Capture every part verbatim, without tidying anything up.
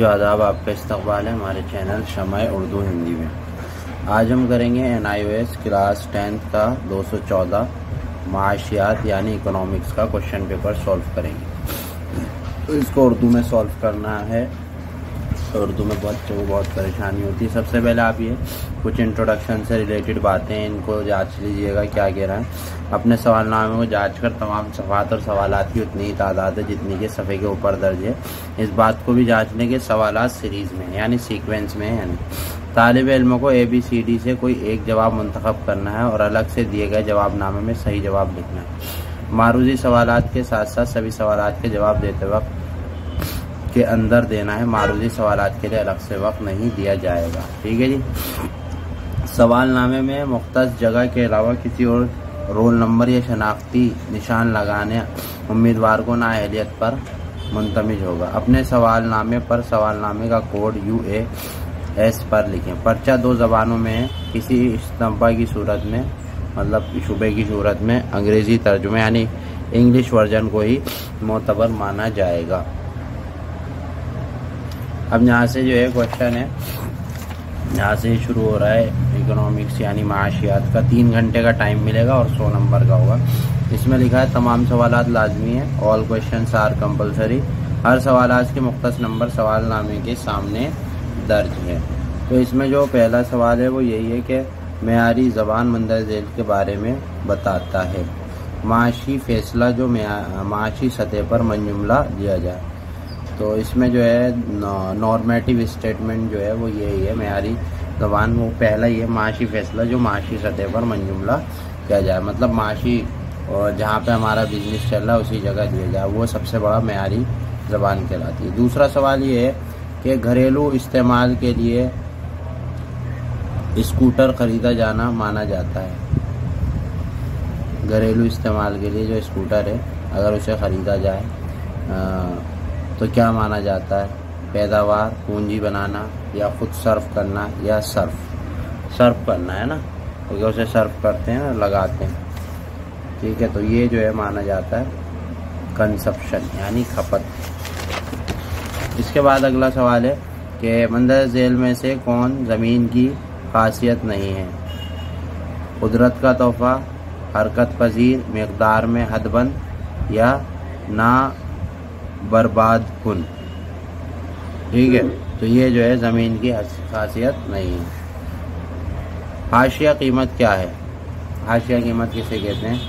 जो आदाब, आपका इस्तकबाल है हमारे चैनल शमाए उर्दू हिंदी में। आज हम करेंगे N I O S class tenth का दो सौ चौदह माशियात यानी इकोनॉमिक्स का क्वेश्चन पेपर सॉल्व करेंगे। तो इसको उर्दू में सॉल्व करना है। उर्दू में बच्चों को बहुत परेशानी होती है। सबसे पहले आप ये कुछ इंट्रोडक्शन से रिलेटेड बातें इनको जांच लीजिएगा क्या कह रहा है। अपने सवालनामे को जांच कर तमाम सफ़ात और सवालात की उतनी ही तादाद है जितनी के सफ़े के ऊपर दर्ज है। इस बात को भी जांचने के सवालात सीरीज़ में यानी सीक्वेंस में है। तालिब इल्म को ए बी सी डी से कोई एक जवाब मुंतखब करना है और अलग से दिए गए जवाबनामे में सही जवाब लिखना है। मारूजी सवालात के साथ साथ सभी सवालात के जवाब देते वक्त के अंदर देना है। मारूजी सवालात के लिए अलग से वक्त नहीं दिया जाएगा। ठीक है जी। सवालनामे में मुख्तस जगह के अलावा किसी और रोल नंबर या शनाख्ती निशान लगाने उम्मीदवार को नाअहलियत पर मुंतमिज होगा। अपने सवालनामे पर सवालनामे का कोड यू ए एस पर लिखें। पर्चा दो जबानों में किसी इस्तंबा की सूरत में मतलब शुबे की सूरत में अंग्रेज़ी तर्जुमे यानी इंग्लिश वर्जन को ही मोतबर माना जाएगा। अब यहाँ से जो है क्वेश्चन है, यहाँ से शुरू हो रहा है इकोनॉमिक्स यानी माशियात का। तीन घंटे का टाइम मिलेगा और सौ नंबर का होगा। इसमें लिखा है तमाम सवालात लाजमी हैं। All question are compulsory. हर सवालात के मुख्तस नंबर सवालनामे के सामने दर्ज है। तो इसमें जो पहला सवाल है वो यही है कि मेयारी ज़बान मंदर झेल के बारे में बताता है। माशी फैसला जो माशी सतह पर मंजुमला दिया जाए। तो इसमें जो है नॉर्मेटिव स्टेटमेंट जो है वो यही है मेयारी ज़बान। वो पहला ये माशी फैसला जो माशी सतह पर मंजुमला किया जाए मतलब माशी और जहाँ पे हमारा बिजनेस चल रहा है उसी जगह दिया जाए, वो सबसे बड़ा मेयारी ज़बान कहलाती है। दूसरा सवाल ये है कि घरेलू इस्तेमाल के लिए स्कूटर ख़रीदा जाना माना जाता है। घरेलू इस्तेमाल के लिए जो स्कूटर है अगर उसे ख़रीदा जाए आ, तो क्या माना जाता है? पैदावार, पूंजी बनाना या खुद सर्फ करना या सर्फ सर्फ करना है ना, क्योंकि तो उसे सर्फ करते हैं और लगाते हैं। ठीक है, तो ये जो है माना जाता है कंसप्शन यानी खपत। इसके बाद अगला सवाल है कि मंदर झेल में से कौन ज़मीन की खासियत नहीं है? कुदरत का तोहफा, हरकत पजीर, मकदार में हदबंद या ना बर्बाद कुन। ठीक है, तो ये जो है ज़मीन की खासियत नहीं है। हाशिया कीमत क्या है? हाशिया कीमत किसे कहते हैं?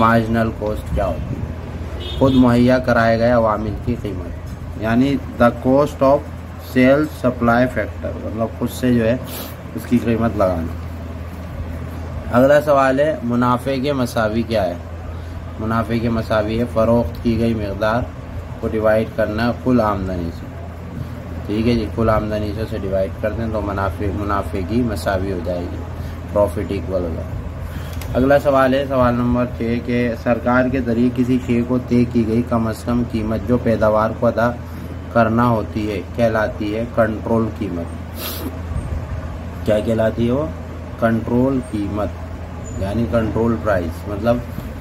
मार्जिनल कॉस्ट क्या होती है? खुद मुहैया कराए गए अवामिल की कीमत यानी the cost of sales supply factor मतलब खुद से जो है उसकी कीमत लगाना। अगला सवाल है मुनाफे के मसावी क्या है? मुनाफे के मसावी है फ़रोख्त की गई मकदार को डिवाइड करना है कुल आमदनी से। ठीक है जी, कुल आमदनी से उसे डिवाइड करते हैं तो मुनाफे मुनाफे की मसावी हो जाएगी, प्रॉफिट इक्वल हो जाएगा। अगला सवाल है सवाल नंबर छः के सरकार के जरिए किसी शेयर को तय की गई कम अज़ कम कीमत जो पैदावार को अदा करना होती है कहलाती है कंट्रोल कीमत। क्या कहलाती है वो? कंट्रोल कीमत यानी कंट्रोल प्राइस मतलब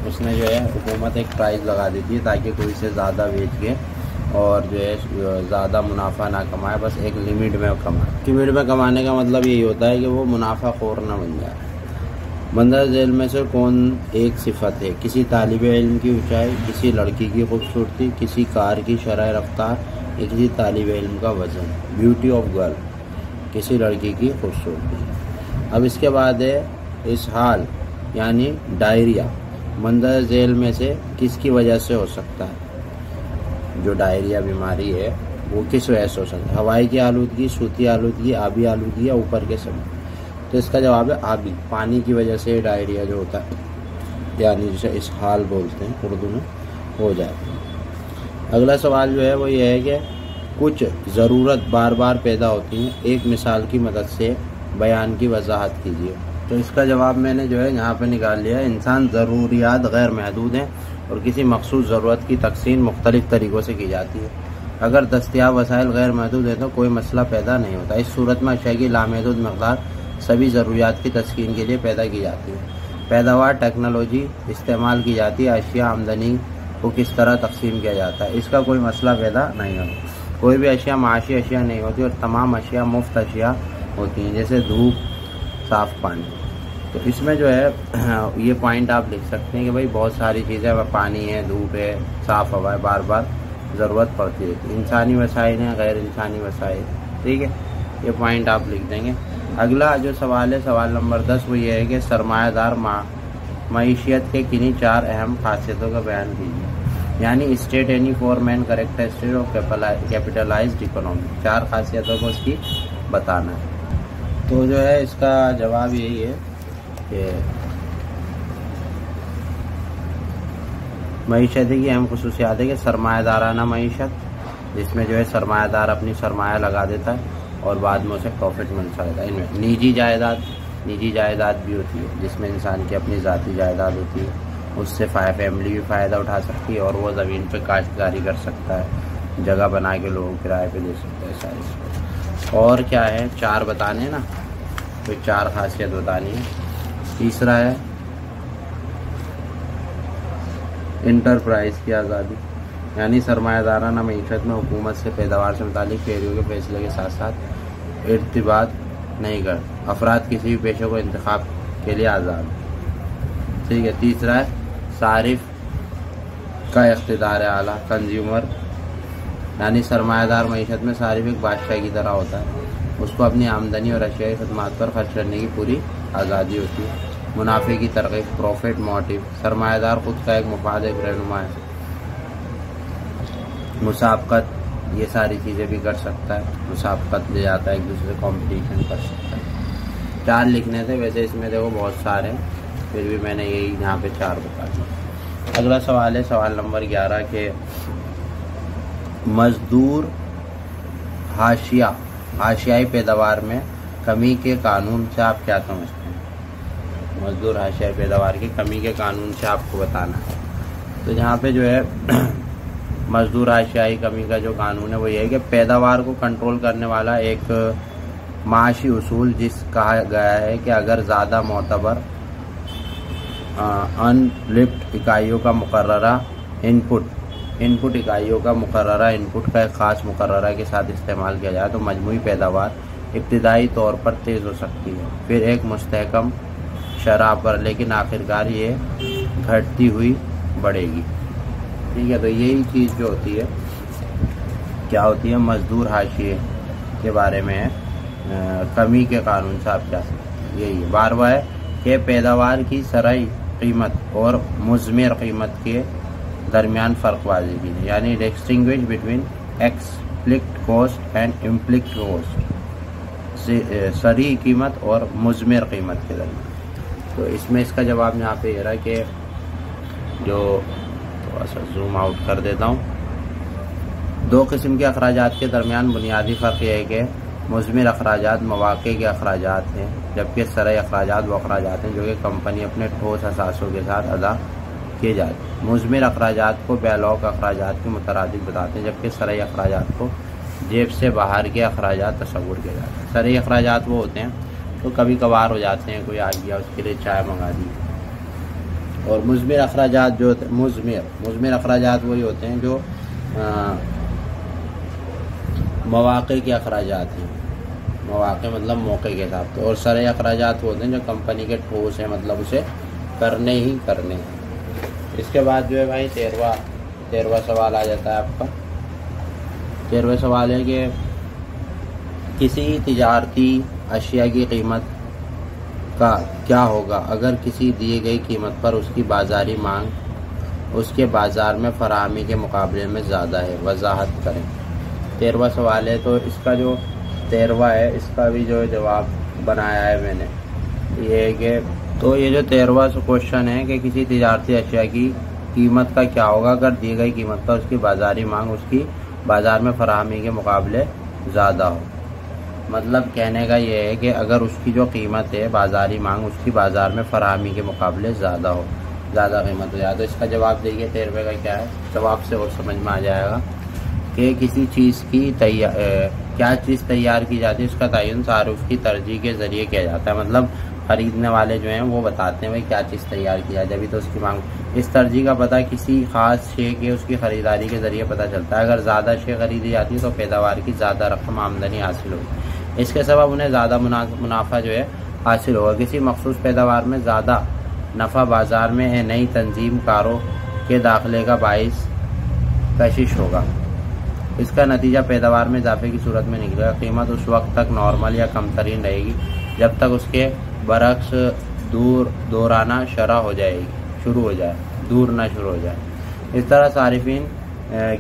उसने जो है हुकूमत एक प्राइस लगा देती है ताकि कोई से ज़्यादा बेच के और जो है ज़्यादा मुनाफा ना कमाए, बस एक लिमिट में कमाए। लिमिट में कमाने का मतलब यही होता है कि वो मुनाफा खोर ना बन जाए। मंदर झेल में से कौन एक सिफत है? किसी तालिब इल्म की ऊंचाई, किसी लड़की की खूबसूरती, किसी कार की शरह रफ्तार, किसी तालिब इल्म का वजन। ब्यूटी ऑफ गर्ल किसी लड़की की खूबसूरती। अब इसके बाद है इसहाल यानी डायरिया मंदर झेल में से किसकी वजह से हो सकता है? जो डायरिया बीमारी है वो किस वजह से हो सकता है? हवाई की आलूदगी, सूती आलूदगी, आबी आलूदगी या ऊपर के समय। तो इसका जवाब है आबी, पानी की वजह से डायरिया जो होता है यानी जिसे इसहाल बोलते हैं उर्दू में, हो जाता है। अगला सवाल जो है वो ये है कि कुछ ज़रूरत बार बार पैदा होती है, एक मिसाल की मदद से बयान की वजाहत कीजिए। तो इसका जवाब मैंने जो है यहाँ पे निकाल लिया है। इंसान ज़रूरियात गैर महदूद हैं और किसी मखसूस ज़रूरत की तकसीम मुख्तलिफ तरीक़ों से की जाती है। अगर दस्तियाब वसाइल गैर महदूद हैं तो कोई मसला पैदा नहीं होता। इस सूरत में अशया की लामहदूद मकदार सभी ज़रूरियात की तस्कीन के लिए पैदा की जाती है। पैदावार टेक्नोलॉजी इस्तेमाल की जाती है। अशिया आमदनी को किस तरह तकसीम किया जाता है इसका कोई मसला पैदा नहीं होता। कोई भी अशिया माशी अशिया नहीं होती और तमाम अशिया मुफ्त अशिया होती हैं, जैसे धूप, साफ़ पानी। तो इसमें जो है ये पॉइंट आप लिख सकते हैं कि भाई बहुत सारी चीज़ें, पानी है, धूप है, साफ़ हवा है, बार बार ज़रूरत पड़ती रहती है, इंसानी वसाइल हैं, गैर इंसानी वसाइल, ठीक है, ये पॉइंट आप लिख देंगे। अगला जो सवाल है, सवाल नंबर दस, वो ये है कि सरमायादार मईशियत के किन्हीं चार अहम खासियतों का बयान कीजिए, यानी state any four main correct state और कैपिटलाइज्ड इकोनॉमी, चार खासियतों को उसकी बताना है। तो जो है इसका जवाब यही है कि मईशत की अहम खसूसियात है कि सरमायादाराना मईशत, जिसमें जो है सरमायादार अपनी सरमाया लगा देता है और बाद में उसे प्रॉफिट मिलता है। इनमें निजी जायदाद, निजी जायदाद भी होती है जिसमें इंसान की अपनी ज़ाती जायदाद होती है, उससे फैमिली भी फ़ायदा उठा सकती है और वो ज़मीन पे काश्तकारी कर सकता है, जगह बना के लोगों किराए पे दे सकता है सारी। और क्या है, चार बताने ना, तो चार खासियत बतानी है। तीसरा है इंटरप्राइज़ की आज़ादी, यानी सरमायादाराना मीशत में हुकूमत से पैदावार से मुतालिक फेरियों के फैसले के साथ साथ इर्तिबात नहीं कर, अफराद किसी भी पेशे को इंतखाब के लिए आज़ाद, ठीक है। तीसरा है सारिफ का इख्तिदार आला, कंज्यूमर, यानी सरमायादार मीशत में सारिफ एक बादशाह की तरह होता है, उसको अपनी आमदनी और अशियाई खदमात पर खर्च करने की पूरी आज़ादी होती है। मुनाफे की तरकीब, प्रॉफिट मोटिव, सरमायादार खुद का एक मुफाद, एक रहनुमा है, मुसाबकत, ये सारी चीज़ें भी कर सकता है, मुसाबकत ले जाता है, एक दूसरे कंपटीशन कर सकता है। चार लिखने थे, वैसे इसमें देखो बहुत सारे हैं, फिर भी मैंने यही यहाँ पे चार बता दिए। अगला सवाल है सवाल नंबर ग्यारह के मजदूर हाशिया हाशियाई पैदावार में कमी के कानून से आप क्या समझते हैं। मजदूर हाशियाई पैदावार की कमी के कानून से आपको बताना है। तो यहाँ पर जो है मजदूर आशियाई कमी का जो कानून है वो ये है कि पैदावार को कंट्रोल करने वाला एक माशी उसूल जिस कहा गया है कि अगर ज़्यादा मोतबर अनलिप्ट इकाइयों का मुकर्ररा इनपुट इनपुट इकाइयों का मुकर्ररा इनपुट का एक ख़ास मुकर्ररा के साथ इस्तेमाल किया जाए तो मजमूई पैदावार इब्तिदाई तौर पर तेज़ हो सकती है, फिर एक मुस्तहकम शराब पर, लेकिन आखिरकार ये घटती हुई बढ़ेगी, ठीक है। तो यही चीज़ जो होती है क्या होती है, मजदूर हाशिए के बारे में आ, कमी के कानून से आप क्या सकते, यही है। बारहवां है कि पैदावार की सराई कीमत और मुजमर कीमत के दरमियान फ़र्क वाज़े कीजिए, यानी distinguish between explicit cost and implicit cost, सरी कीमत और मुजमर कीमत के दरमियान। तो इसमें इसका जवाब यहाँ पे रहा कि जो थोड़ा जूम आउट कर देता हूँ, दो किस्म के अखराजात के दरमियान बुनियादी फ़र्क यह है कि मुज़मिर अखराजात मौक़े के अखराजात हैं, जबकि सराय अखराजात वो अखराजात हैं जो कि कंपनी अपने ठोस असासों के साथ अदा किए जाते हैं। मुज़मिर अखराजात को बैलॉक अखराजात के मुतरादिफ बताते हैं, जबकि सराय अखराजात को जेब से बाहर के अखराजात तस्वुर किए जाते हैं। सराय अखराजात वो होते हैं तो कभी कभार हो जाते हैं, कोई आ गया उसके लिए चाय मंगा दी, और मुज़मिर अखराजात जो होते हैं मुज़मिर मुज़मिर अखराजात वही होते हैं जो मौक़े के अखराजात हैं, मौक़े मतलब मौके के हिसाब से, और सरे अखराजात होते हैं जो कंपनी के ठोस हैं, मतलब उसे करने ही करने हैं। इसके बाद जो है भाई तेरवा तेरवा सवाल आ जाता है आपका। तेरहवा सवाल है कि किसी तिजारती अशिया की कीमत का क्या होगा अगर किसी दिए गई कीमत पर उसकी बाज़ारी मांग उसके बाज़ार में फराहमी के मुकाबले में ज़्यादा है, वजाहत करें। तेरहवा सवाल है, तो इसका जो तेरहवा है इसका भी जो जवाब बनाया है मैंने ये है कि तो ये जो तेरहवा क्वेश्चन है कि किसी तिजारती अशिया की कीमत का क्या होगा अगर दी गई कीमत पर उसकी बाज़ारी मांग उसकी बाज़ार में फराहमी के मुकाबले ज़्यादा हो, मतलब कहने का यह है कि अगर उसकी जो कीमत है बाज़ारी मांग उसकी बाज़ार में फराहमी के मुकाबले ज़्यादा हो, ज़्यादा कीमत हो जाए। तो इसका जवाब देखिए तेरहवे का क्या है, जवाब से और समझ में आ जाएगा कि किसी चीज़ की तैयार क्या चीज़ तैयार की जाती है उसका तयन तारुफ की तरजीह के ज़रिए किया जाता है, मतलब खरीदने वाले जो हैं वो बताते हैं भाई क्या चीज़ तैयार की जाए, अभी तो उसकी मांग। इस तरजीह का पता किसी खास शेयर के उसकी ख़रीदारी के ज़रिए पता चलता है। अगर ज़्यादा शेयर खरीदी जाती है तो पैदावार की ज़्यादा रकम आमदनी हासिल होगी, इसके सबब उन्हें ज़्यादा मुनाफा जो है हासिल होगा। किसी मखसूस पैदावार में ज़्यादा नफ़ा बाज़ार में है नई तंजीम कारों के दाखिले का बाइस कशिश होगा, इसका नतीजा पैदावार में इजाफे की सूरत में निकलेगा। कीमत उस वक्त तक नॉर्मल या कम तरीन रहेगी जब तक उसके बरक्स दूर दोराना शरह हो जाएगी शुरू हो जाए दूर ना शुरू हो जाए। इस तरह सारिफिन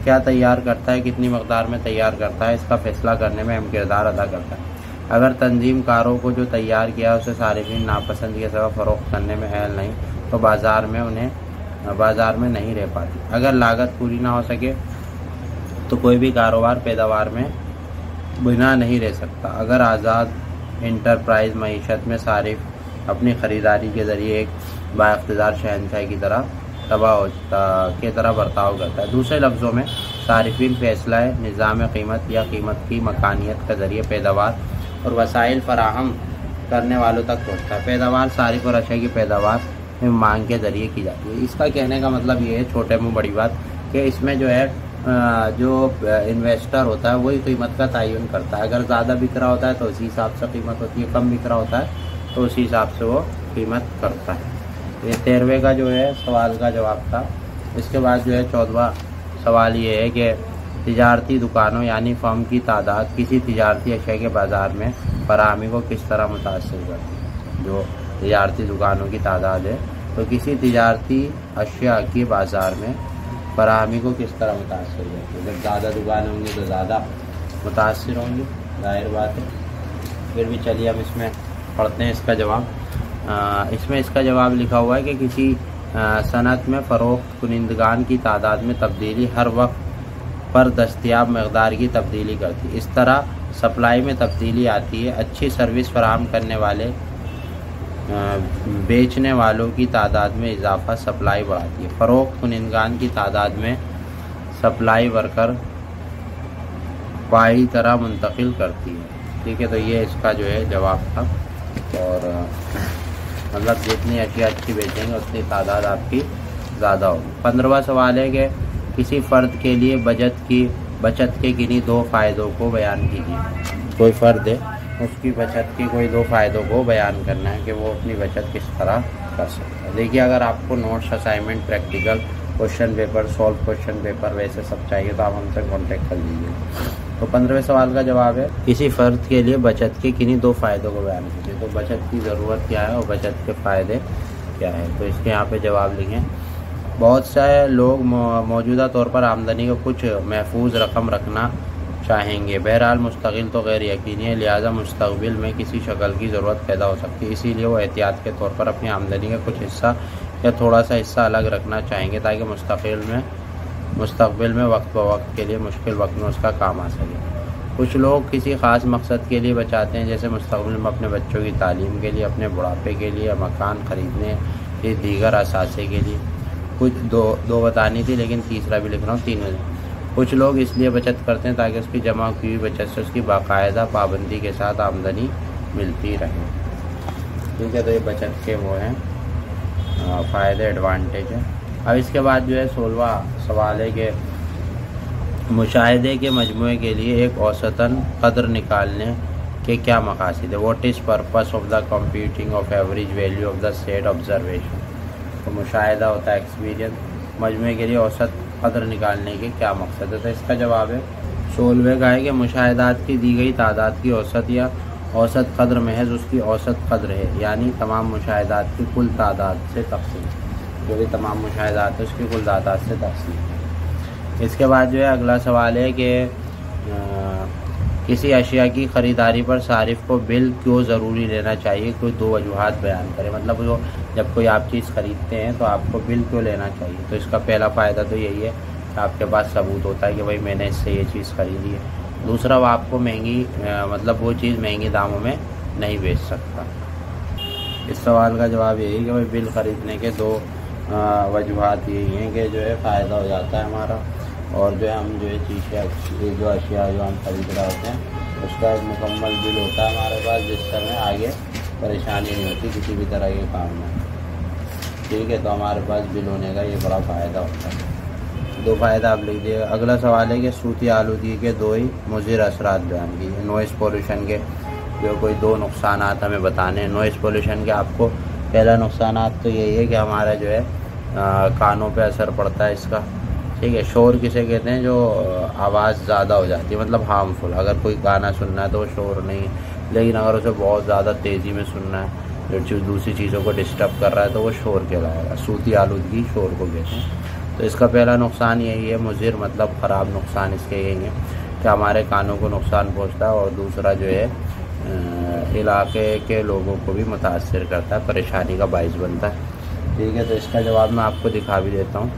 क्या तैयार करता है, कितनी मकदार में तैयार करता है, इसका फैसला करने में अहम किरदार अदा करता है। अगर तंजीम कारों को जो तैयार किया उसे सारिफिन नापसंद के सबब फरोख्त करने में अहल नहीं तो बाज़ार में उन्हें बाज़ार में नहीं रह पाती। अगर लागत पूरी ना हो सके तो कोई भी कारोबार पैदावार में बिना नहीं रह सकता। अगर आज़ाद इंटरप्राइज मईशत में सारिफ अपनी ख़रीदारी के ज़रिए एक बाइक़्तिदार शहनशाह की तरह तबाह होता की तरह बर्ताव करता है। दूसरे लफ्ज़ों में सारिफिन फैसला निज़ाम कीमत या कीमत की मकानियत के ज़रिए पैदावार और वसाइल फराहम करने वालों तक पहुँचता है। पैदावार सारिफ और अशे की पैदावार में मांग के ज़रिए की जाती है। इसका कहने का मतलब ये है, छोटे में बड़ी बात, कि इसमें जो है जो इन्वेस्टर होता है वही कीमत का तयन करता है। अगर ज़्यादा बिक रहा होता है तो उसी हिसाब से कीमत होती है, कम बिक रहा होता है तो उसी हिसाब से वो कीमत करता है। ये तेरहवें का जो है सवाल का जवाब था। इसके बाद जो है चौदवा सवाल ये है कि तिजारती दुकानों यानी फर्म की तादाद किसी तिजारती अशय के बाज़ार में फराहमी को किस तरह मुतासर करती है। जो तिजारती दुकानों की तादाद है तो किसी तिजारती अशया के बाज़ार में फराहमी को किस तरह मुतासर होगी। जब ज़्यादा दुकान होंगी तो ज़्यादा मुतासर होंगी, जाहिर बात है। फिर भी चलिए हम इसमें पढ़ते हैं इसका जवाब। इसमें इसका जवाब लिखा हुआ है कि किसी सनत में फ़रोख्त कुनिंदगान की तादाद में तब्दीली हर वक्त पर दस्तियाब मकदार की तब्दीली करती है। इस तरह सप्लाई में तब्दीली आती है। अच्छी सर्विस फराहम करने वाले बेचने वालों की तादाद में इजाफा सप्लाई बढ़ाती है। फ़रोख्त कुनिंदगान की तादाद में सप्लाई वर्कर पाई तरह मुंतकिल करती है। ठीक है, तो ये इसका जो है जवाब था। और मतलब जितनी अशिया अच्छी बेचेंगे उतनी तादाद आपकी ज़्यादा होगी। पंद्रहवा सवाल है कि किसी फ़र्द के लिए बचत की बचत के किन्हीं दो फ़ायदों को बयान कीजिए। कोई फ़र्द है, उसकी बचत के कोई दो फ़ायदों को बयान करना है कि वो अपनी बचत किस तरह कर सकता है। देखिए, अगर आपको notes, assignment, practical question paper, solve question paper वैसे सब चाहिए तो आप हमसे कांटेक्ट कर लीजिए। तो पंद्रहवें सवाल का जवाब है किसी फ़र्द के लिए बचत के किन्हीं दो फ़ायदों को बयान कीजिए। तो बचत की ज़रूरत क्या है और बचत के फ़ायदे क्या है, तो इसके यहाँ पर जवाब लिखें। बहुत से लोग मौजूदा तौर पर आमदनी को कुछ महफूज रकम रखना चाहेंगे। बहरहाल मुस्तकिल तो गैर यकीनी है, लिहाजा मुस्तकबिल में किसी शक्ल की ज़रूरत पैदा हो सकती है। इसीलिए वो एहतियात के तौर पर अपनी आमदनी का कुछ हिस्सा या थोड़ा सा हिस्सा अलग रखना चाहेंगे ताकि मुस्तकिल में मुस्तकबिल में वक्त ब वक्त के लिए मुश्किल वक्त में उसका काम आ सके। कुछ लोग किसी ख़ास मकसद के लिए बचाते हैं, जैसे मुस्तकबिल में अपने बच्चों की तालीम के लिए, अपने बुढ़ापे के लिए, मकान ख़रीदने के दीगर असासे के लिए। कुछ दो दो बतानी थी लेकिन तीसरा भी लिख रहा हूँ, तीन। कुछ लोग इसलिए बचत करते हैं ताकि उसकी जमा की हुई बचत से उसकी बाकायदा पाबंदी के साथ आमदनी मिलती रहे। ठीक है, तो ये बचत के वो हैं फ़ायदे, एडवांटेज है। अब इसके बाद जो है सोलवा सवाल है कि मुशाहिदे के मजमूए के लिए एक औसतन कदर निकालने के क्या मकासद है। What is purpose of the computing of average value of the set observation. तो मुशाहिदा होता है एक्सपीरियंस, मजमूए के लिए औसत कदर निकालने के क्या मकसद है। तो इसका जवाब है सोलहवें का है कि मुशाहिदात की दी गई तादाद की औसत या औसत कदर महज उसकी औसत कदर है, यानी तमाम मुशाहिदात की कुल तादाद से तकसीम। जो भी तमाम मुशाहिदात है उसकी कुल तादाद से तकसीम। इसके बाद जो है अगला सवाल है कि किसी अशिया की ख़रीदारी पर सारिफ को बिल क्यों ज़रूरी लेना चाहिए, कोई दो वजूहत बयान करें। मतलब जो जब कोई आप चीज़ ख़रीदते हैं तो आपको बिल क्यों लेना चाहिए। तो इसका पहला फ़ायदा तो यही है कि आपके पास सबूत होता है कि भाई मैंने इससे ये चीज़ ख़रीदी है। दूसरा, वो आपको महंगी मतलब वो चीज़ महंगी दामों में नहीं बेच सकता। इस सवाल का जवाब यही है कि भाई बिल ख़रीदने के दो वजूहत यही हैं कि जो है फ़ायदा हो जाता है हमारा, और जो है हम जो है चीज़ें जो अशिया जो हम खरीद रहे होते हैं उसका एक मुकम्मल बिल होता है हमारे पास, जिस समय आगे परेशानी नहीं होती किसी भी तरह के काम में। ठीक है, तो हमारे पास बिल होने का ये बड़ा फ़ायदा होता है। दो फ़ायदा आप लिख दिए। अगला सवाल है कि सूती आलूगी के दो ही मुज़र असरात बयान कीजिए। नॉइस पोल्यूशन के जो कोई दो नुकसान हमें बताने हैं। नॉइस पोल्यूशन के आपको पहला नुकसान तो यही है कि हमारा जो है आ, कानों पे असर पड़ता है इसका। ठीक है, शोर किसे कहते हैं? जो आवाज़ ज़्यादा हो जाती है, मतलब हार्मफुल। अगर कोई गाना सुनना है तो शोर नहीं है, लेकिन अगर उसे बहुत ज़्यादा तेज़ी में सुनना है जो चीज़ दूसरी चीज़ों को डिस्टर्ब कर रहा है तो वो शोर कहलाएगा। सूती आलूदगी शोर को कहते हैं। तो इसका पहला नुकसान यही है, मुज़िर मतलब ख़राब नुकसान इसके यही है कि हमारे कानों को नुकसान पहुँचता है और दूसरा जो है इलाके के लोगों को भी मुतासर करता है, परेशानी का बायस बनता है। ठीक है, तो इसका जवाब मैं आपको दिखा भी देता हूँ।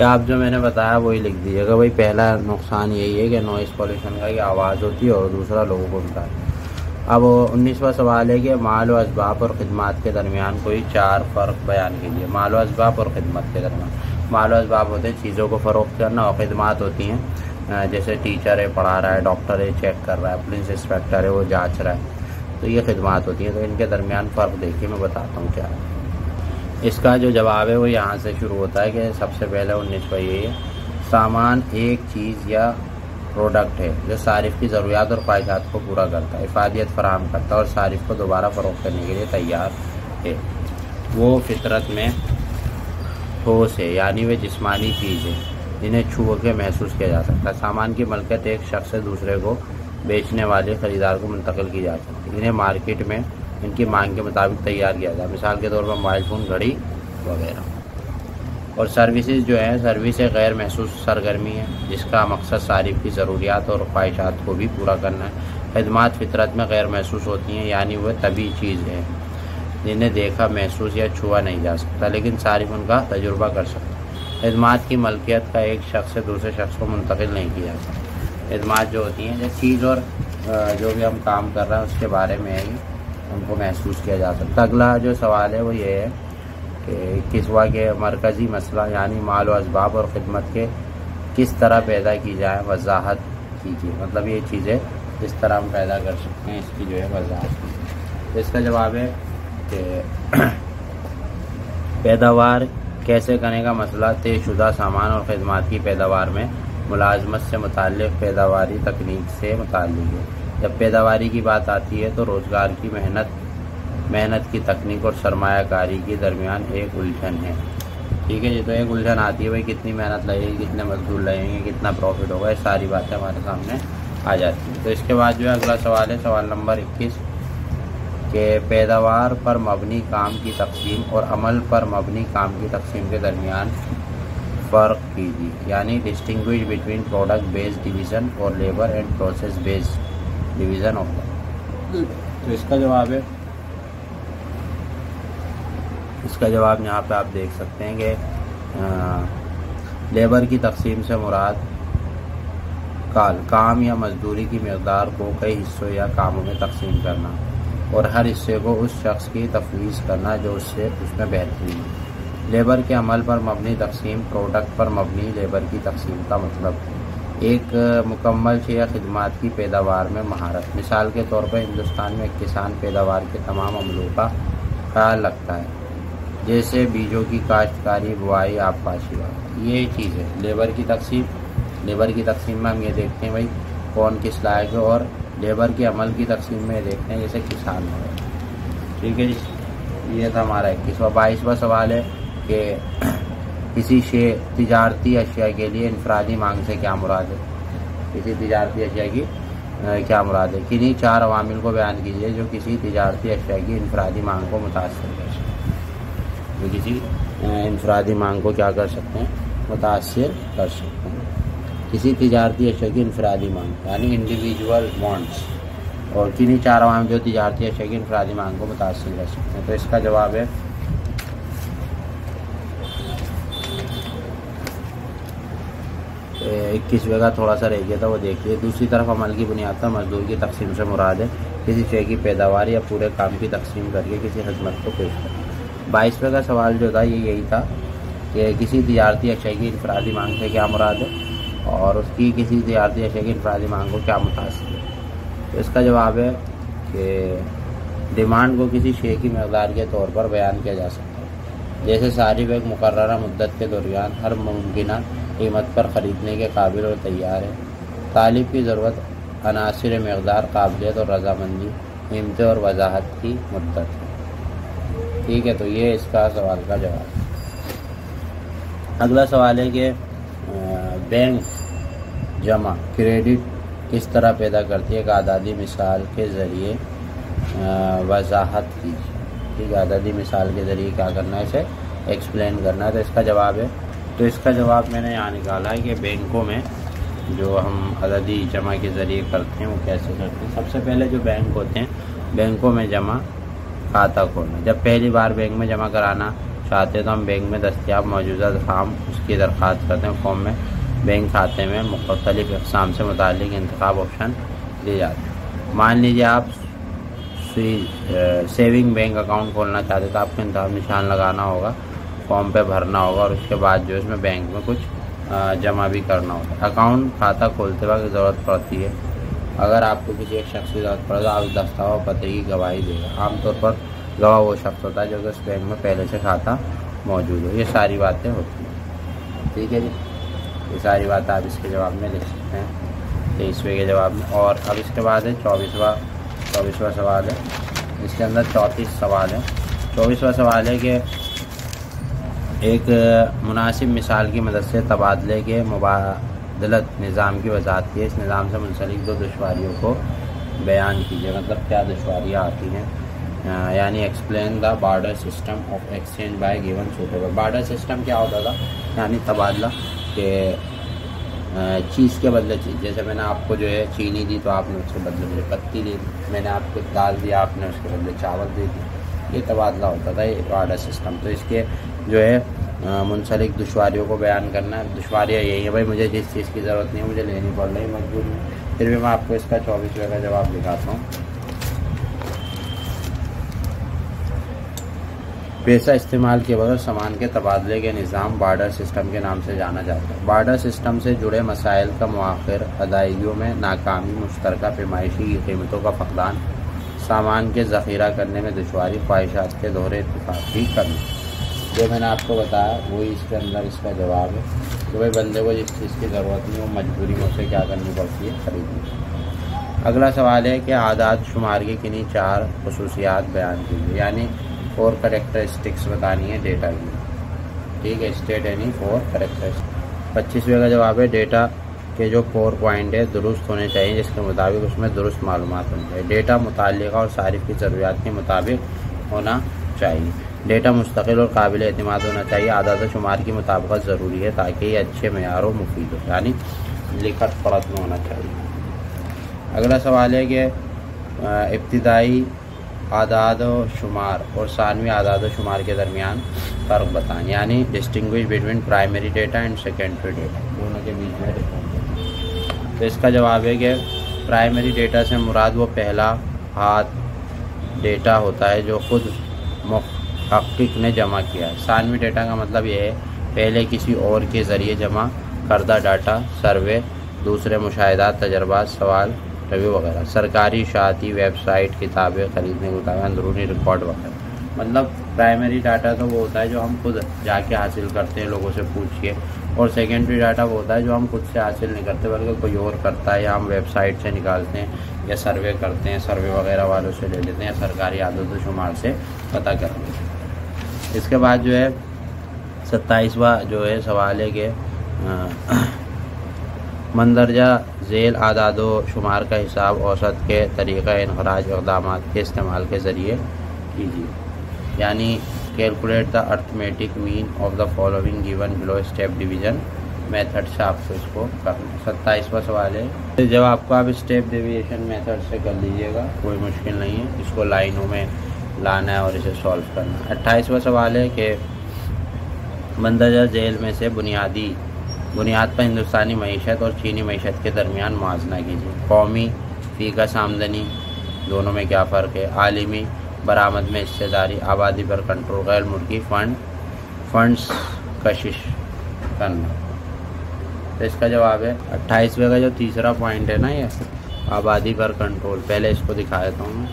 या आप जो मैंने बताया वही लिख दीजिएगा भाई। पहला नुकसान यही है कि नॉइस पॉल्यूशन का, ये आवाज़ होती है और दूसरा लोगों को होता है। अब उन्नीसवा सवाल है कि माल व असबाब और ख़िदमत के दरमियान कोई चार फ़र्क बयान कीजिए। माल व असबाब और ख़िदमत के दरमियान, माल व असबाब होते हैं चीज़ों को फ़रोख्त करना और ख़िदमत होती हैं जैसे टीचर है पढ़ा रहा है, डॉक्टर है चेक कर रहा है, पुलिस इंस्पेक्टर है वो जाँच रहा है, तो ये खिदमात होती हैं। तो इनके दरमियान फ़र्क देखिए, मैं बताता हूँ क्या। इसका जो जवाब है वो यहाँ से शुरू होता है कि सबसे पहले उन्नीसवा ये है, सामान एक चीज़ या प्रोडक्ट है जो सारिफ़ की ज़रूरियात और ख्वाहिशात को पूरा करता है, इफादियत फराहम करता है और सारिफ़ को दोबारा फ़रोख्त करने के लिए तैयार है। वो फितरत में ठोस है, यानी वह जिस्मानी चीज़ है जिन्हें छू के महसूस किया जा सकता है। सामान की मलकत एक शख्स से दूसरे को बेचने वाले ख़रीदार को मुंतकिल की जा सकती है। इन्हें मार्केट में इनकी मांग के मुताबिक तैयार किया जाए, मिसाल के तौर पर मोबाइल फ़ोन, घड़ी वगैरह। और सर्विसेज जो है, सर्विस गैर महसूस सरगर्मी है जिसका मकसद सारिफ़ की ज़रूरियात और ख्वाहिशात को भी पूरा करना है। खिदमत फितरत में गैर महसूस होती हैं, यानी वह तभी चीज़ है जिन्हें देखा, महसूस या छुआ नहीं जा सकता, लेकिन सारिफ़ उनका तजुर्बा कर सकता है। खिदमत की मलकियत का एक शख्स से दूसरे शख्स को मुंतकिल नहीं किया जा सकता। खिदमत जो होती हैं जैसे चीज़ और जो भी हम काम कर रहे हैं उसके बारे में ही हमको महसूस किया जा सकता है। अगला जो सवाल है वो ये है कि किसवा के मरकज़ी मसला यानी माल व असबाब और ख़िदमत के किस तरह पैदा की जाए, वजाहत कीजिए। मतलब ये चीज़ें किस तरह हम पैदा कर सकते हैं, इसकी जो है वजाहत कीजिए। इसका जवाब है कि पैदावार कैसे करने का मसला तयशुदा सामान और ख़िदमत की पैदावार में मुलाजमत से मुताल्लिक़ पैदावारी तकनीक से मुताल्लिक़ है। जब पैदावारी की बात आती है तो रोज़गार की मेहनत मेहनत की तकनीक और सरमायाकारी के दरमियान एक उलझन है। ठीक है, ये तो एक उलझन आती है भाई, कितनी मेहनत लगेगी, कितने मजदूर लगेंगे, कितना प्रॉफिट होगा, ये सारी बातें हमारे सामने आ जाती हैं। तो इसके बाद जो है अगला सवाल है सवाल नंबर इक्कीस के पैदावार पर मबनी काम की तकसीम और अमल पर मबनी काम की तकसीम के दरमियान फ़र्क कीजिए, यानी distinguish between product based division और labour and process based division of. तो इसका जवाब है इसका जवाब यहाँ पे आप देख सकते हैं कि लेबर की तकसीम से मुराद काल काम या मजदूरी की मकदार को कई हिस्सों या कामों में तकसीम करना और हर हिस्से को उस शख्स की तफवीज़ करना जो उससे उसमें बेहतरीन है। लेबर के अमल पर मबनी तकसीम प्रोडक्ट पर मबनी लेबर की तकसीम का मतलब एक मुकम्मल शेयर खिदमत की पैदावार में महारत। मिसाल के तौर पर हिंदुस्तान में एक किसान पैदावार के तमाम अमलों का ख्याल रखता है जैसे बीजों की काश्तकारी, बुआई, आबपाशी वगैरह। ये चीज़ है लेबर की तकसीम। लेबर की तकसीम में हम ये देखते हैं भाई कौन किस लायक है, और लेबर के अमल की तकसीम में देखते हैं जैसे किसान वगैरह। ठीक है जी, ये था हमारा इक्कीसवा। बाईसवा सवाल है कि किसी शे तिजारती अशिया के लिए इनफरादी मांग से क्या मुराद है। किसी तिजारती अशिया की आ, क्या मुराद है। किन्हीं चार अवामिल को बयान कीजिए जो किसी तिजारती अशिया की इनफरादी मांग को मुतासर कर सकते, जो किसी इनफरादी मांग को क्या कर सकते हैं, मुतासर कर सकते हैं। किसी तिजारती अशिया की इनफरादी मांग यानी इंडिविजुअल वांट्स, और किन्हीं चार अवामिल जो तिजारती अशिया की इनफरादी मांग को मुतासर कर सकते हैं। तो इसका जवाब है इक्कीसवें का थोड़ा सा रह गया था वो देखिए। दूसरी तरफ अमल की बुनियाद पर मजदूर की तकसीम से मुराद है किसी शे की पैदावार या पूरे काम की तकसीम करके किसी खिदमत को पेश कर। बाईसवें का सवाल जो था ये यही था कि किसी तिजारती अशय की इनफरादी मांग से क्या मुराद है और उसकी किसी तिजारती अशय की इनफरादी मांग को क्या मुतासर है। तो इसका जवाब है कि डिमांड को किसी शेय की मकदार के तौर पर बयान किया जा सकता है, जैसे सारी एक मुकर्ररा मुद्दत के दौरान हर मुमकिना कीमत पर ख़रीदने के काबिल और तैयार है। तालिब की ज़रूरत अनासर मकदार काबिलियत और रजामंदी कीमतें और वजाहत की मुद्दत है। ठीक है, तो ये इसका सवाल का जवाब। अगला सवाल है कि बैंक जमा क्रेडिट किस तरह पैदा करती है, एक आदादी मिसाल के ज़रिए वजाहत कीजिए। ठीक है, आदादी मिसाल के ज़रिए क्या करना है, इसे एक्सप्लेन करना है। तो इसका जवाब है तो इसका जवाब मैंने यहाँ निकाला है कि बैंकों में जो हम आदादी जमा के ज़रिए करते हैं वो कैसे करते हैं। सबसे पहले जो बैंक होते हैं, बैंकों में जमा खाता खोलना, जब पहली बार बैंक में जमा कराना चाहते हैं तो हम बैंक में दस्तियाब मौजूदा फार्म उसकी दरख्वास्त करते हैं। फॉर्म में बैंक खाते में मुख्तलिफ अक़साम से मुताल्लिक़ इंतखाब ऑप्शन दिए जाते हैं। मान लीजिए आप सेविंग बैंक अकाउंट खोलना चाहते तो आपको इंतखाब निशान लगाना होगा, फॉर्म पे भरना होगा और उसके बाद जो इसमें बैंक में कुछ जमा भी करना होगा। अकाउंट खाता खोलते वक्त ज़रूरत पड़ती है, अगर आपको किसी एक शख्स की ज़रूरत पड़े तो आप दस्तावेज़ पते की गवाही देगा। आमतौर पर गवाह वो शख्स होता है जो कि उस बैंक में पहले से खाता मौजूद हो। ये सारी बातें होती हैं। ठीक है जी, ये सारी बातें आप इसके जवाब में लिख सकते हैं तेईसवें के जवाब में। और अब इसके बाद है चौबीसवा चौबीसवा सवाल है, इसके अंदर चौंतीस सवाल है। चौबीसवा सवाल है कि एक मुनासिब मिसाल की मदद से तबादले के मुबादलत निज़ाम की वजाहत की है। इस निज़ाम से मुंसलिक दो दुश्वारियों को बयान कीजिए, मतलब क्या दुश्वारियाँ आती हैं, यानी explain the barter system of exchange by given suitable. Barter system क्या होता था, यानी तबादला के चीज़ के बदले चीज़, जैसे मैंने आपको जो है चीनी दी तो आपने उसके बदले मुझे पत्ती दी, मैंने आपको दाल दी आपने उसके बदले चावल दे दी, ये तबादला होता था, ये बार्डर सिस्टम। तो इसके जो है मुंसलिक दुश्वारियों को बयान करना है। दुश्वारियाँ यही है भाई, मुझे जिस चीज़ की ज़रूरत नहीं है मुझे लेनी पड़ रही मजबूरी में। फिर भी मैं आपको इसका चौबीसवें का जवाब दिखाता हूँ। पैसा इस्तेमाल के बगैर सामान के तबादले के निज़ाम बार्डर सिस्टम के नाम से जाना जाता है। बार्डर सिस्टम से जुड़े मसाइल का मुआखिर, अदायगियों में नाकामी, मुश्तरका पैमाइशी की कीमतों का फकदान, सामान के ज़ख़ीरा करने में दुश्वारी, ख्वाहिशात के दोहरे इत्तेफाक की कमी। जो मैंने आपको बताया वही इसके अंदर इसका जवाब है कि भाई बंदे को जिस चीज़ की ज़रूरत नहीं वो मजबूरी में उसे क्या करनी पड़ती है, खरीदनी। अगला सवाल है कि आदाद शुमार की किन्हीं चार खसूसियात बयान कीजिए, यानी फोर करेक्टरिस्टिक्स बतानी है डेटा की। ठीक है, स्टेट यानी फोर करेक्टरिस्टिक्स। पच्चीसवें का जवाब है डेटा के जो फोर पॉइंट है दुरुस्त होने चाहिए, जिसके मुताबिक उसमें दुरुस्त मालूमात होनी चाहिए। डेटा मुतालिका और सारिफ की ज़रूरियात के मुताबिक होना चाहिए। डेटा मुस्तकिल और काबिल एतमाद होना चाहिए। आदाद शुमार की मुताबिकत ज़रूरी है ताकि ये अच्छे मेयार और मुफीद हो, यानी लिखत पढ़त में होना चाहिए। अगला सवाल है कि इब्तदाई आदाद व शुमार और सानवी आदाद व शुमार के दरमियान फ़र्क बताएं, यानी distinguish between primary data and secondary data, दोनों के बीच में डिफरेंस। तो इसका जवाब है कि प्राइमरी डेटा से मुराद वो पहला हाथ डेटा होता है जो खुद मुहक़्क़िक़ ने जमा किया है। सानवी डेटा का मतलब यह है पहले किसी और के ज़रिए जमा करदा डाटा, सर्वे, दूसरे मुशाहिदात, तजर्बात, सवाल रवि वगैरह, सरकारी इशाअती, वेबसाइट, किताबें खरीदने के मुताबिक, अंदरूनी रिकॉर्ड वगैरह। मतलब प्राइमरी डाटा तो वो होता है जो हम खुद जाके हासिल करते हैं लोगों से पूछ के, और सेकेंडरी डाटा वो होता है जो हम खुद से हासिल नहीं करते बल्कि कोई और करता है, या हम वेबसाइट से निकालते हैं या सर्वे करते हैं, सर्वे वगैरह वालों से ले लेते हैं, या सरकारी आदत शुमार से पता कर लेते हैं। इसके बाद जो है सत्ताईसवा जो है सवाल है कि मंदरजा झेल आदाद व शुमार का हिसाब औसत के तरीक़ा इनखराज इकदाम के इस्तेमाल के ज़रिए कीजिए, यानी calculate the arithmetic mean of the following given below step division method से आपको इसको करना। सत्ताईसवा सवाल है, जब आपको आप स्टेप डिवीजन मेथड से कर लीजिएगा, कोई मुश्किल नहीं है, इसको लाइनों में लाना है और इसे सॉल्व करना। अट्ठाईसवा सवाल है कि मंदरजा झेल में से बुनियादी बुनियाद पर हिंदुस्तानी मईशत और चीनी मईशत के दरमियान मुआजना कीजिए। कौमी फ़ीकस आमदनी दोनों में क्या फ़र्क है, आलमी बरामद में हिस्सेदारी, आबादी पर कंट्रोल, गैर मुल्की फ़ंड फंड्स कशिश करना। तो इसका जवाब है अट्ठाईसवें का जो तीसरा पॉइंट है ना, ये आबादी पर कंट्रोल, पहले इसको दिखा देता हूँ मैं।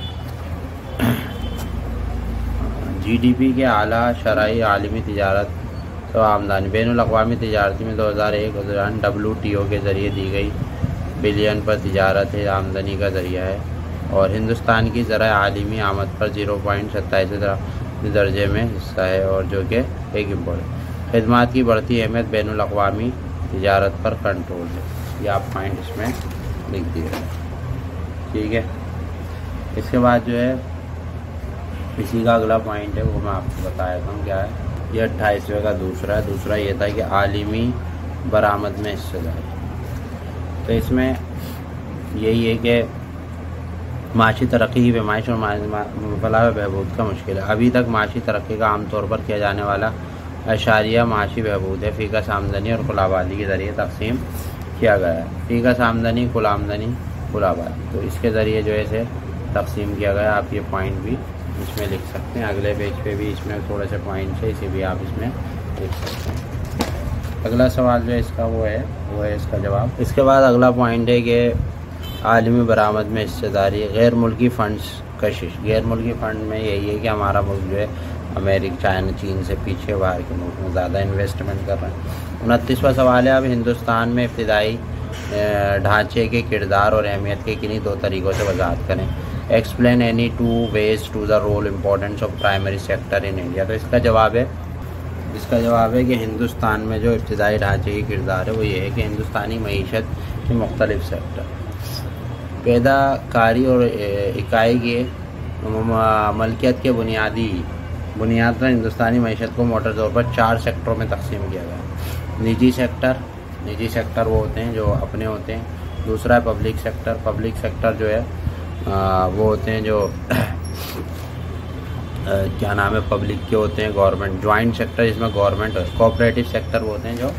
जी डी पी के आला शराई आलमी तजारत तो आमदानी बैन अवी तजारती में दो हज़ार एक के दौरान डब्लू टी ओ के ज़रिए दी गई बिलियन पर तजारत है आमदनी का ज़रिया है और हिंदुस्तान की ज़रा आलमी आमद पर जीरो पॉइंट सत्ताईस दर्जे में हिस्सा है और जो कि एक इम्पोर्टेंट खदमात की बढ़ती अहमियत बैन अवी तजारत पर कंट्रोल है। ये आप पॉइंट इसमें लिख दिए ठीक है। इसके बाद जो है इसी का अगला पॉइंट है वो मैं आपको बताया था क्या है। ये अट्ठाईसवें का दूसरा है। दूसरा ये था कि आलमी बरामद में हिस्सेदारी, तो इसमें यही है कि माशी तरक्की की पैमाइश और फलाह बहबूद का मुश्किल है। अभी तक माशी तरक्की का आमतौर पर किया जाने वाला अशारिया माशी बहबूद है फीकस आमदनी और कुल आबादी के ज़रिए तकसीम किया गया है। फीकस आमदनी कुल आमदनी कुल आबादी तो इसके ज़रिए जो है इसे तकसीम किया गया। आप ये पॉइंट भी इसमें लिख सकते हैं। अगले पेज पे भी इसमें थोड़े से पॉइंट्स है, इसे भी आप इसमें लिख सकते हैं। अगला सवाल जो इसका वो है वो है इसका जवाब। इसके बाद अगला पॉइंट है कि आलमी बरामद में हिस्सेदारी गैर मुल्की फंड्स कशिश। गैर मुल्की फंड में यही है कि हमारा मुल्क जो है अमेरिका चाइना चीन से पीछे बाहर के मुल्क में ज़्यादा इन्वेस्टमेंट कर रहे हैं। उनतीसवां सवाल है अब हिंदुस्तान में इब्तदाई ढांचे के किरदार और अहमियत के किन्हीं दो तरीक़ों से वजाहत करें। Explain any two ways to the role importance of primary sector in India. तो इसका जवाब है इसका जवाब है कि हिंदुस्तान में जो इब्तदाई ढांचे की किरदार है वो ये है कि हिंदुस्तानी मीशत के मुख्तलिफ सेक्टर पैदाकारी और इकाई के मलकियत के बुनियादी बुनियाद पर हिंदुस्तानी मीशत को मोटे तौर पर चार सेक्टरों में तकसीम किया गया। निजी सेक्टर निजी सेक्टर वो होते हैं जो अपने होते हैं। दूसरा है पब्लिक सेक्टर। पब्लिक सेक्टर जो है आ, वो होते हैं जो आ, क्या नाम है पब्लिक के होते हैं गवर्नमेंट। जॉइंट सेक्टर जिसमें गवर्नमेंट और कोऑपरेटिव सेक्टर वो होते हैं जो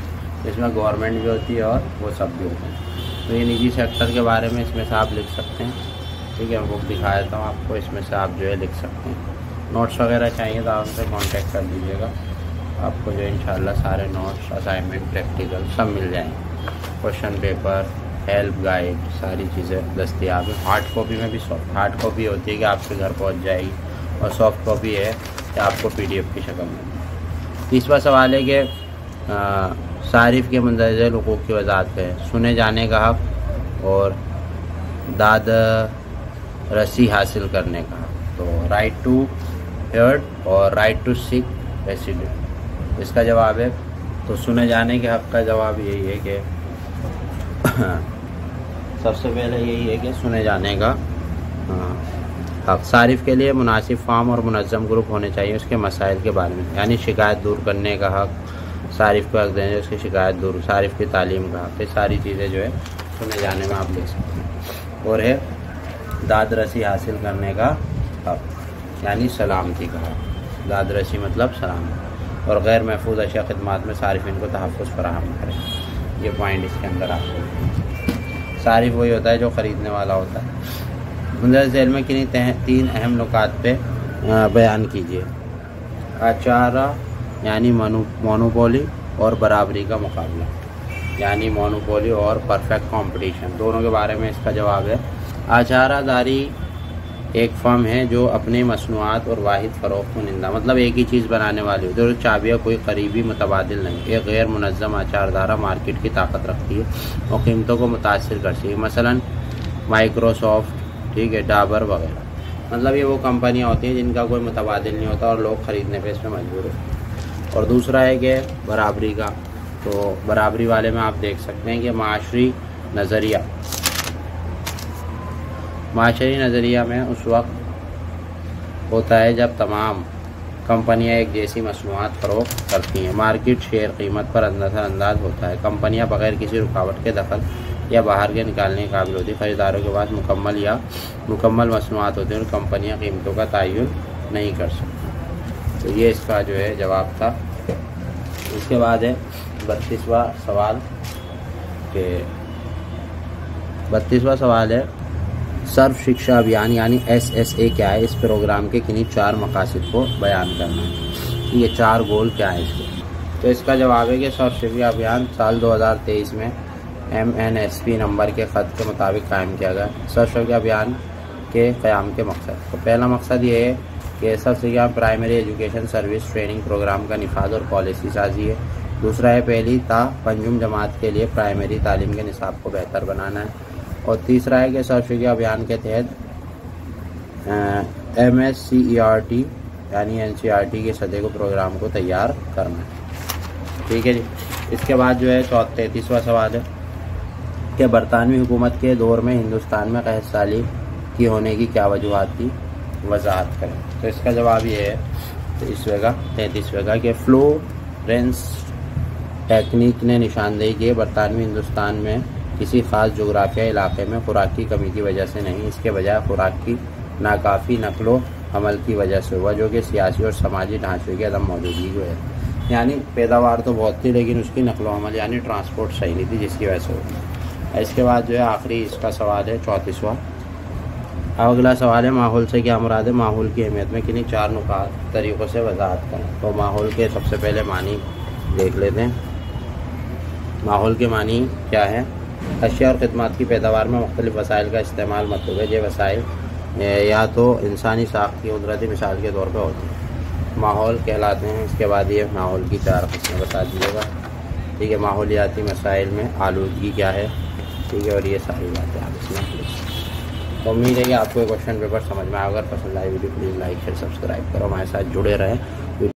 जिसमें गवर्नमेंट भी होती है और वो सब भी होते हैं। तो ये निजी सेक्टर के बारे में इसमें से आप लिख सकते हैं ठीक है। मैं बुक दिखा देता हूँ आपको, इसमें से आप जो है लिख सकते हैं। नोट्स वगैरह चाहिए तो आप उनसे कॉन्टेक्ट कर लीजिएगा, आपको जो इंशाल्लाह सारे नोट्स असाइनमेंट प्रैक्टिकल सब मिल जाएंगे। क्वेश्चन पेपर हेल्प गाइड सारी चीज़ें दस्तियाब हैं। हार्ड कॉपी में भी सॉफ्ट हार्ड कॉपी होती है कि आपके घर पहुंच जाएगी और सॉफ्ट कॉपी है कि आपको पीडीएफ की शक्ल में। तीसरा सवाल है कि सारिफ के मंदरजल हुकूक़ की वजाहत है। सुने जाने का हक़ और दाद रसी हासिल करने का हक़। तो राइट टू हेयर और राइट टू सीक रेसिडेंट इसका जवाब है। तो सुने जाने के हक़ का जवाब यही है कि सबसे पहले यही है कि सुने जाने का हक़। सारिफ के लिए मुनासिब फार्म और मुनज़्ज़म ग्रुप होने चाहिए उसके मसाइल के बारे में, यानी शिकायत दूर करने का हक़ सारिफ को हक़ देने उसकी शिकायत दूर सारिफ की तालीम का हक़। ये सारी चीज़ें जो है सुने जाने में आप लिख सकते हैं। और है दादरसी हासिल करने का हक़ यानी सलामती का हक़। दादरसी मतलब सलामती। और गैर महफूज अशिया खदमात में सारिफिन को तहफ़्फ़ुज़ फराहम करें। ये पॉइंट इसके अंदर आपको सारिफ वही होता है जो ख़रीदने वाला होता है। मंदर जेल में किन्हीं तीन अहम नुकात पे बयान कीजिए। अचारा यानी मोनोपोली और बराबरी का मुकाबला यानी मोनोपोली और परफेक्ट कंपटीशन दोनों के बारे में इसका जवाब है। अचारादारी एक फर्म है जो अपने मसनूआत और वाहिद फ़रोख्त निंदा मतलब एक ही चीज़ बनाने वाली होती है और चाबिया कोई करीबी मुतबादिल नहीं। एक गैर मुनज़्ज़म अचारदारा मार्केट की ताकत रखती है और कीमतों को मुतासिर करती है, मसलन माइक्रोसॉफ्ट ठीक है डाबर वगैरह। मतलब ये वो कंपनियां होती हैं जिनका कोई मुतबादिल नहीं होता और लोग ख़रीदने पर इसमें मजबूर होते। और दूसरा है कि बराबरी का, तो बराबरी वाले में आप देख सकते हैं कि माशरी नज़रिया माशरी नज़रिया में उस वक्त होता है जब तमाम कंपनियां एक जैसी मसनूआत फरोख्त करती हैं। मार्केट शेयर कीमत पर अंदाज़ानंदाज होता है। कंपनियां बगैर किसी रुकावट के दखल या बाहर के निकालने के काबिल होती है। ख़रीदारों के बाद मुकम्मल या मुकम्मल मसनूआत होती हैं और कंपनियां कीमतों का तयन नहीं कर सकती। तो ये इसका जो है जवाब था। इसके बाद है बत्तीसवा सवाल के बत्तीसवा सवाल है सर्व शिक्षा अभियान यानी एस एस ए क्या है। इस प्रोग्राम के किन्हीं चार मकासद को बयान करना है। ये चार गोल क्या है इसके, तो इसका जवाब है कि सर्व शिक्षा अभियान साल दो हज़ार तेईस में M N S P number के ख़त के मुताबिक कायम किया गया। सर्व शिक्षा अभियान के क़याम के मकसद, तो पहला मकसद ये है कि सबसे primary education service training programme का निफाद और पॉलिसी साजी है। दूसरा है पहली ता पंजुम जमात के लिए प्राइमरी तालीम के निसाब को बेहतर बनाना है। और तीसरा है कि सर्वशिक्षा अभियान के तहत M S C E R T यानी N C E R T सदे को प्रोग्राम को तैयार करना है। ठीक है जी। इसके बाद जो है चौथा तैंतीसवा सवाल है कि बरतानवी हुकूमत के दौर में हिंदुस्तान में कहत साली की होने की क्या वजूहत थी, वजाहत करें। तो इसका जवाब ये है तो इस का तैंतीसवें का कि फ्लोरेंस टेक्निक ने निशानदेही की बरतानवी हिंदुस्तान में किसी खास जोग्राफिया इलाके में खुराक की कमी की वजह से नहीं, इसके बजाय खुराक की नाकाफ़ी नकलो अमल की वजह से हुआ, जो कि सियासी और समाजी ढांचे की अदम मौजूदगी की वजह से। यानी पैदावार तो बहुत थी लेकिन उसकी नकलो अमल यानी ट्रांसपोर्ट सही नहीं थी, जिसकी वजह से हुआ। इसके बाद जो है आखिरी इसका सवाल है चौंतीसवां। अब अगला सवाल है माहौल से क्या मुराद है, माहौल की अहमियत में किन्हीं चार नुकात तरीक़ों से वजाहत करें। तो माहौल के सबसे पहले मानी देख लेते हैं। माहौल के मानी क्या है, अशिया और खदमात की पैदावार में मुख्तलिफ़ वसाइल का इस्तेमाल मतलब है। ये वसाइल या तो इंसानी साख की कुदरती मिसाल के तौर पर होती है, माहौल कहलाते हैं। इसके बाद ये माहौल की चार किस्में बता दीजिएगा। ठीक है, माहौलियाती मसाइल में आलूदगी क्या है, ठीक है, और ये सारी बातें आप इसमें। तो उम्मीद है कि आपको क्वेश्चन पेपर समझ में आया। अगर पसंद आए video please like share subscribe करो, हमारे साथ जुड़े रहें।